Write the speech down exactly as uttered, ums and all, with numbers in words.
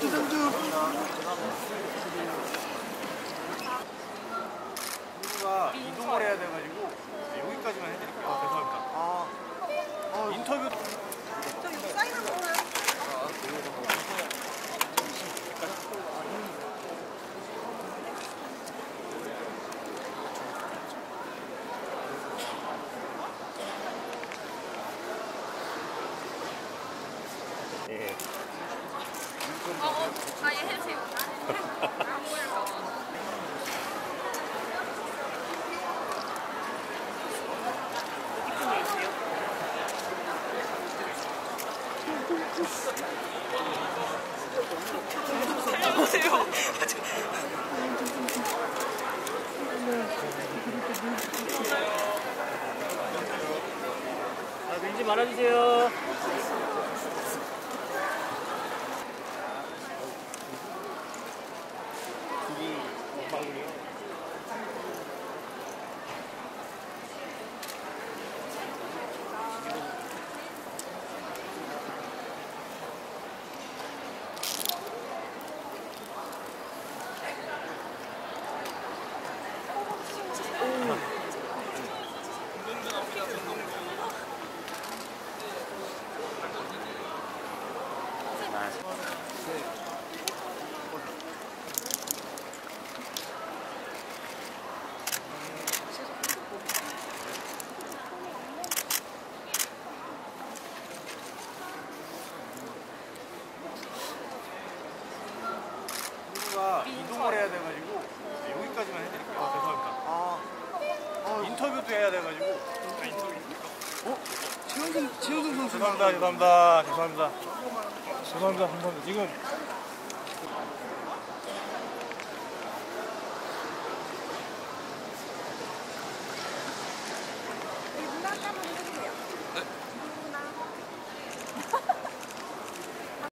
상주 상주 누가 이동을 해야 돼가지고 여기까지만 해드릴게요. 아, 죄송합니다. 아, 아 인터뷰 저기 사이드 보나요? 예. 아예 해주세요. 아, 밀지 말아주세요. 이동을 해야 돼가지고 여기까지만 해드릴게요. 아, 죄송합니다. 아, 아, 인터뷰도 해야 돼가지고. 아, 인터뷰. 어? 최현승 최현승 선수. 죄송합니다. 죄송합니다. 죄송합니다. 죄송합니다. 감사합니다. 지금. 이 문학관